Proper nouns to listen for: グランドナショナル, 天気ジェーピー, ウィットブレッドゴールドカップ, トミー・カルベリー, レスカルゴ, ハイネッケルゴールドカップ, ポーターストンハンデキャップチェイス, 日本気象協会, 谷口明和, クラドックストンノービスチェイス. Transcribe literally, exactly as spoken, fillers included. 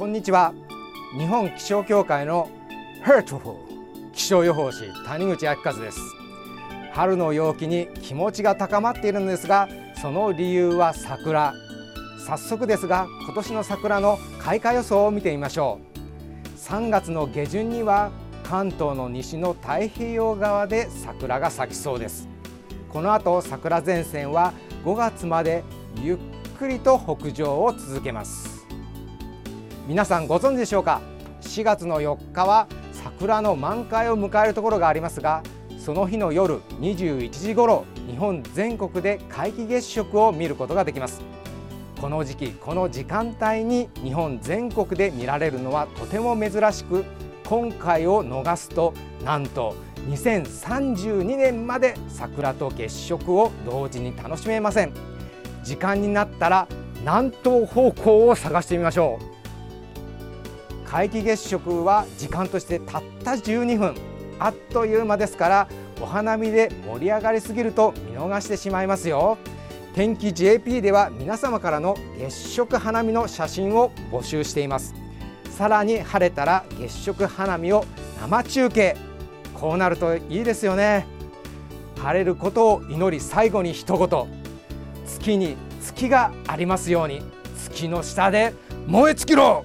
こんにちは。日本気象協会のハートフル気象予報士谷口明和です。春の陽気に気持ちが高まっているんですが、その理由は桜。早速ですが今年の桜の開花予想を見てみましょう。さんがつの下旬には関東の西の太平洋側で桜が咲きそうです。この後桜前線はごがつまでゆっくりと北上を続けます。皆さんご存知でしょうか。しがつのよっかは桜の満開を迎えるところがありますが、その日の夜にじゅういちじ頃、日本全国で皆既月食を見ることができます。この時期、この時間帯に日本全国で見られるのはとても珍しく、今回を逃すとなんとにせんさんじゅうにねんまで桜と月食を同時に楽しめません。時間になったら南東方向を探してみましょう。皆既月食は時間としてたったじゅうにふん、あっという間ですから、お花見で盛り上がりすぎると見逃してしまいますよ。天気 ジェーピー では皆様からの月食花見の写真を募集しています。さらに晴れたら月食花見を生中継。こうなるといいですよね。晴れることを祈り、最後に一言、月に月がありますように、月の下で燃え尽きろ。